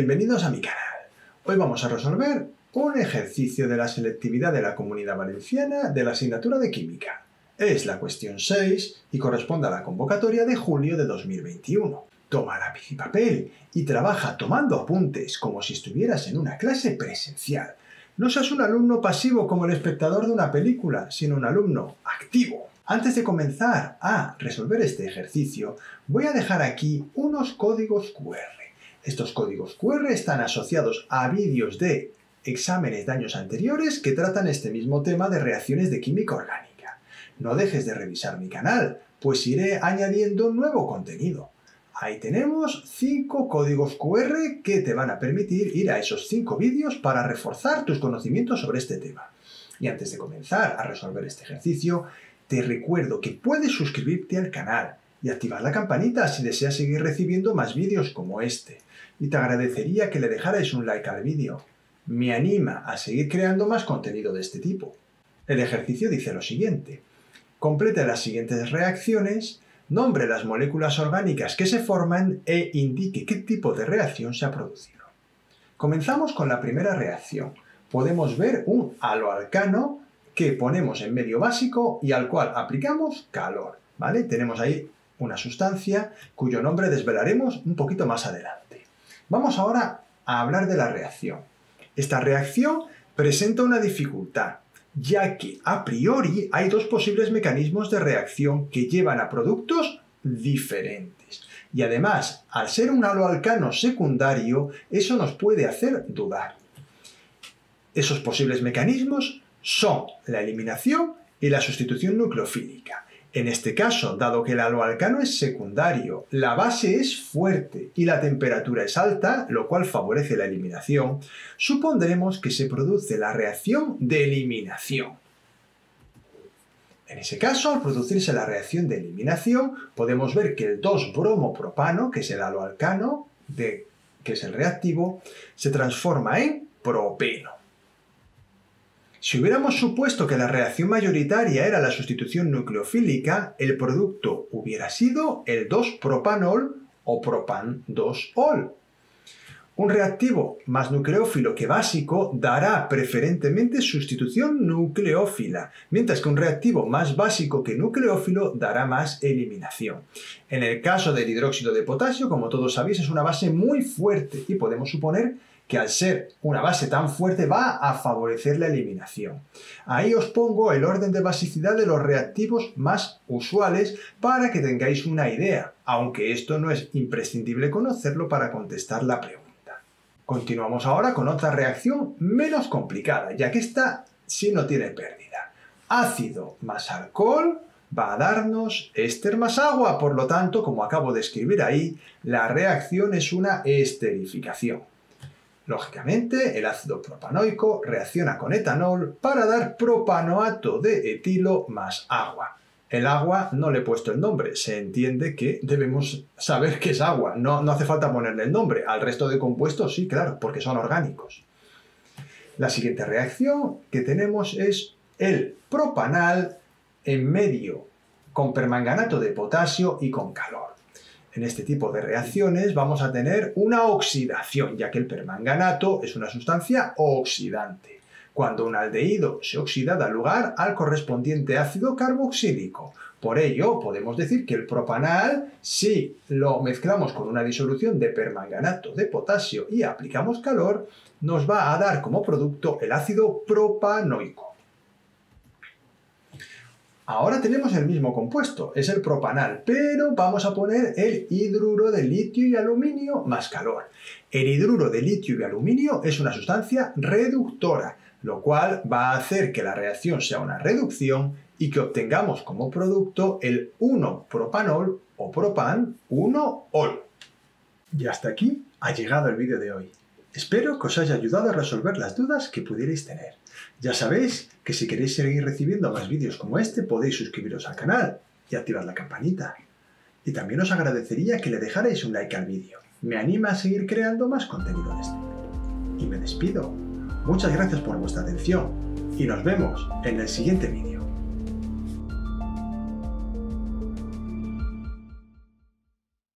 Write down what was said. Bienvenidos a mi canal. Hoy vamos a resolver un ejercicio de la selectividad de la Comunidad Valenciana de la asignatura de Química. Es la cuestión 6 y corresponde a la convocatoria de julio de 2021. Toma lápiz y papel y trabaja tomando apuntes como si estuvieras en una clase presencial. No seas un alumno pasivo como el espectador de una película, sino un alumno activo. Antes de comenzar a resolver este ejercicio, voy a dejar aquí unos códigos QR. Estos códigos QR están asociados a vídeos de exámenes de años anteriores que tratan este mismo tema de reacciones de química orgánica. No dejes de revisar mi canal, pues iré añadiendo nuevo contenido. Ahí tenemos 5 códigos QR que te van a permitir ir a esos 5 vídeos para reforzar tus conocimientos sobre este tema. Y antes de comenzar a resolver este ejercicio, te recuerdo que puedes suscribirte al canal y activar la campanita si deseas seguir recibiendo más vídeos como este. Y te agradecería que le dejarais un like al vídeo. Me anima a seguir creando más contenido de este tipo. El ejercicio dice lo siguiente. Completa las siguientes reacciones, nombre las moléculas orgánicas que se forman e indique qué tipo de reacción se ha producido. Comenzamos con la primera reacción. Podemos ver un haloalcano que ponemos en medio básico y al cual aplicamos calor, ¿vale? Tenemos ahí una sustancia cuyo nombre desvelaremos un poquito más adelante. Vamos ahora a hablar de la reacción. Esta reacción presenta una dificultad, ya que a priori hay dos posibles mecanismos de reacción que llevan a productos diferentes. Y además, al ser un haloalcano secundario, eso nos puede hacer dudar. Esos posibles mecanismos son la eliminación y la sustitución nucleofílica. En este caso, dado que el haloalcano es secundario, la base es fuerte y la temperatura es alta, lo cual favorece la eliminación, supondremos que se produce la reacción de eliminación. En ese caso, al producirse la reacción de eliminación, podemos ver que el 2-bromopropano, que es el haloalcano, que es el reactivo, se transforma en propeno. Si hubiéramos supuesto que la reacción mayoritaria era la sustitución nucleofílica, el producto hubiera sido el 2-propanol o propan-2-ol. Un reactivo más nucleófilo que básico dará preferentemente sustitución nucleófila, mientras que un reactivo más básico que nucleófilo dará más eliminación. En el caso del hidróxido de potasio, como todos sabéis, es una base muy fuerte y podemos suponer que al ser una base tan fuerte va a favorecer la eliminación. Ahí os pongo el orden de basicidad de los reactivos más usuales para que tengáis una idea, aunque esto no es imprescindible conocerlo para contestar la pregunta. Continuamos ahora con otra reacción menos complicada, ya que esta sí no tiene pérdida. Ácido más alcohol va a darnos éster más agua, por lo tanto, como acabo de escribir ahí, la reacción es una esterificación. Lógicamente, el ácido propanoico reacciona con etanol para dar propanoato de etilo más agua. El agua no le he puesto el nombre, se entiende que debemos saber que es agua, no hace falta ponerle el nombre. Al resto de compuestos sí, claro, porque son orgánicos. La siguiente reacción que tenemos es el propanal en medio con permanganato de potasio y con calor. En este tipo de reacciones vamos a tener una oxidación, ya que el permanganato es una sustancia oxidante. Cuando un aldehído se oxida da lugar al correspondiente ácido carboxílico. Por ello, podemos decir que el propanal, si lo mezclamos con una disolución de permanganato de potasio y aplicamos calor, nos va a dar como producto el ácido propanoico. Ahora tenemos el mismo compuesto, es el propanal, pero vamos a poner el hidruro de litio y aluminio más calor. El hidruro de litio y aluminio es una sustancia reductora, lo cual va a hacer que la reacción sea una reducción y que obtengamos como producto el 1-propanol o propan-1-ol. Y hasta aquí ha llegado el vídeo de hoy. Espero que os haya ayudado a resolver las dudas que pudierais tener. Ya sabéis que si queréis seguir recibiendo más vídeos como este, podéis suscribiros al canal y activar la campanita. Y también os agradecería que le dejarais un like al vídeo. Me anima a seguir creando más contenido de este tipo. Y me despido. Muchas gracias por vuestra atención y nos vemos en el siguiente vídeo.